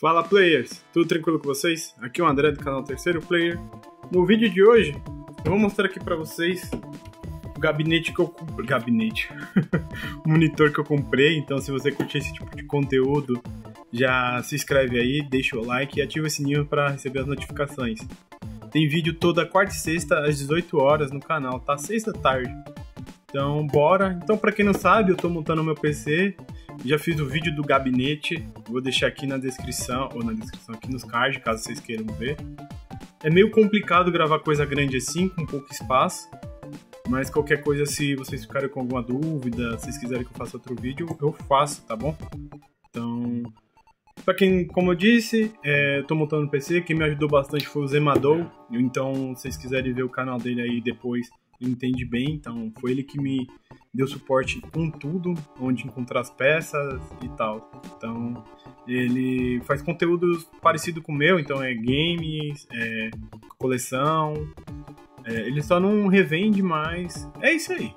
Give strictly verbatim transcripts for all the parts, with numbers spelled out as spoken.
Fala players, tudo tranquilo com vocês? Aqui é o André do canal Terceiro Player. No vídeo de hoje eu vou mostrar aqui pra vocês o gabinete que eu comprei, gabinete, o monitor que eu comprei. Então se você curtir esse tipo de conteúdo, já se inscreve aí, deixa o like e ativa o sininho para receber as notificações. Tem vídeo toda quarta e sexta às dezoito horas no canal, tá? seis da tarde. Então bora! Então pra quem não sabe, eu tô montando o meu P C. Já fiz o vídeo do gabinete, vou deixar aqui na descrição, ou na descrição aqui nos cards, caso vocês queiram ver. É meio complicado gravar coisa grande assim, com pouco espaço, mas qualquer coisa, se vocês ficarem com alguma dúvida, se vocês quiserem que eu faça outro vídeo, eu faço, tá bom? Então, pra quem, como eu disse, é, eu tô montando o P C, quem me ajudou bastante foi o Zemador, então se vocês quiserem ver o canal dele aí depois, ele entende bem, então foi ele que me deu suporte com tudo, onde encontrar as peças e tal. Então ele faz conteúdo parecido com o meu, então é games, é coleção, é, ele só não revende mais, é isso aí.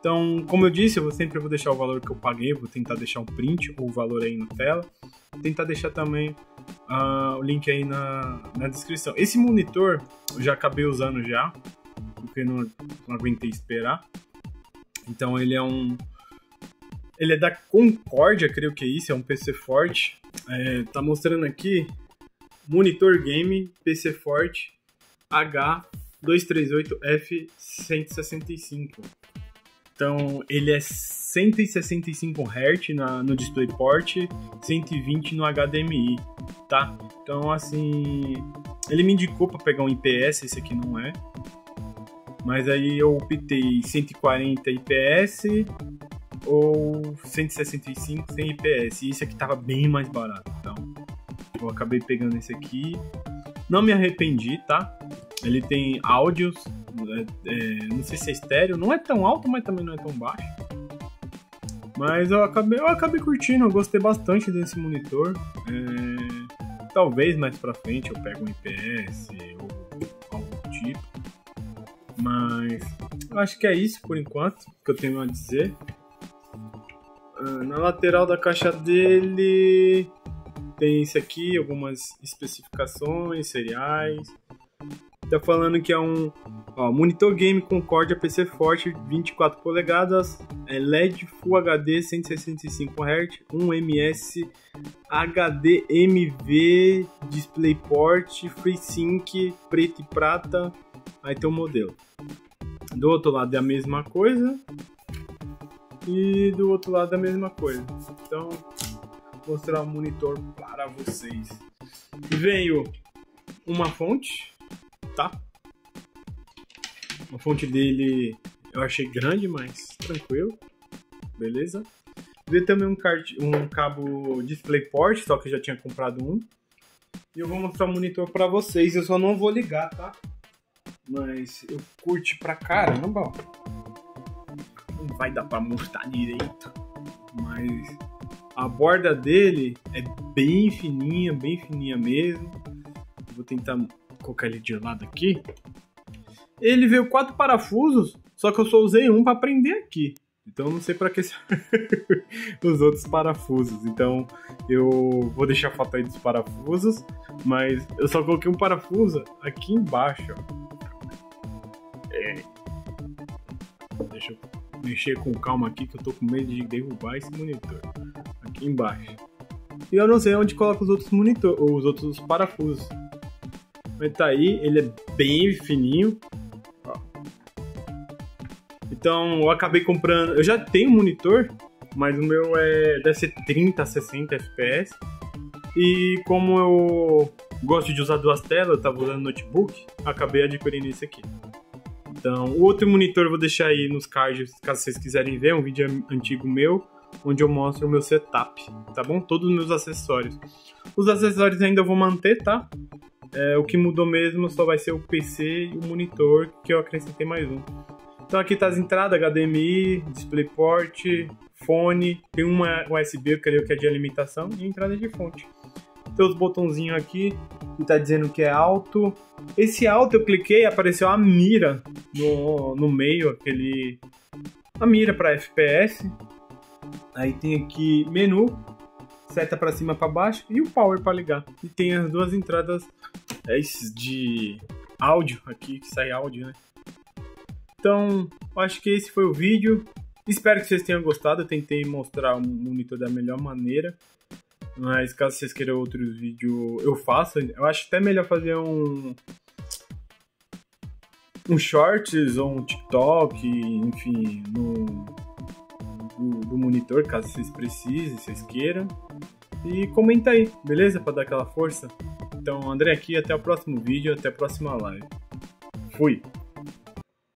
Então, como eu disse, eu sempre vou deixar o valor que eu paguei, vou tentar deixar um print ou o valor aí na tela, vou tentar deixar também uh, o link aí na, na descrição. Esse monitor eu já acabei usando já, porque não, não aguentei esperar. Então ele é um, ele é da Concórdia, creio que é isso, é um P C forte. É, tá mostrando aqui, monitor game P C forte H dois três oito F cento e sessenta e cinco. Então ele é cento e sessenta e cinco hertz na, no DisplayPort, cento e vinte no H D M I, tá? Então assim, ele me indicou para pegar um I P S, esse aqui não é. Mas aí eu optei cento e quarenta I P S ou cento e sessenta e cinco sem I P S. E esse aqui tava bem mais barato, então eu acabei pegando esse aqui. Não me arrependi, tá? Ele tem áudios, é, é, não sei se é estéreo, não é tão alto, mas também não é tão baixo. Mas eu acabei, eu acabei curtindo, eu gostei bastante desse monitor. É, talvez mais pra frente eu pego um I P S ou algum tipo. Mas eu acho que é isso por enquanto que eu tenho a dizer. Na lateral da caixa dele tem isso aqui, algumas especificações, seriais. Tá falando que é um, ó, monitor game Concórdia P C forte, vinte e quatro polegadas, é L E D Full H D, cento e sessenta e cinco hertz, um M S H D M V, DisplayPort, FreeSync, preto e prata. Aí tem o modelo. Do outro lado é a mesma coisa. E do outro lado é a mesma coisa. Então, vou mostrar o monitor para vocês. Veio uma fonte, tá? A fonte dele eu achei grande, mas tranquilo. Beleza? Veio também um, card, um cabo DisplayPort, só que eu já tinha comprado um. E eu vou mostrar o monitor para vocês. Eu só não vou ligar, tá? Mas eu curti pra caramba. Não vai dar pra mostrar direito, mas a borda dele é bem fininha, bem fininha mesmo. Vou tentar colocar ele de lado aqui. Ele veio quatro parafusos, só que eu só usei um pra prender aqui. Então não sei pra que os outros parafusos. Então eu vou deixar a foto aí dos parafusos, mas eu só coloquei um parafuso aqui embaixo, ó. Deixa eu mexer com calma aqui, que eu tô com medo de derrubar esse monitor aqui embaixo. E eu não sei onde coloca os outros monitor, ou os outros parafusos. Mas tá aí, ele é bem fininho. Ó. Então eu acabei comprando. Eu já tenho monitor, mas o meu é deve ser trinta a sessenta F P S. E como eu gosto de usar duas telas, eu tava usando notebook, acabei adquirindo esse aqui. Então, o outro monitor eu vou deixar aí nos cards, caso vocês quiserem ver, um vídeo antigo meu, onde eu mostro o meu setup, tá bom? Todos os meus acessórios. Os acessórios ainda eu vou manter, tá? É, o que mudou mesmo só vai ser o P C e o monitor, que eu acrescentei mais um. Então aqui tá as entradas, H D M I, DisplayPort, fone, tem uma U S B, eu creio que é de alimentação, e entrada de fonte. Tem os botãozinhos aqui, que tá dizendo que é alto. Esse alto eu cliquei e apareceu a mira no, no meio, aquele... A mira para F P S. Aí tem aqui menu, seta para cima, para baixo e o power para ligar. E tem as duas entradas é, de áudio aqui, que sai áudio, né? Então, acho que esse foi o vídeo. Espero que vocês tenham gostado. Eu tentei mostrar o monitor da melhor maneira. Mas caso vocês queiram outros vídeos, eu faço. Eu acho até melhor fazer um... Um shorts ou um TikTok, enfim, no, do, do monitor, caso vocês precisem, vocês queiram. E comenta aí, beleza? Para dar aquela força. Então, André aqui, até o próximo vídeo, até a próxima live. Fui!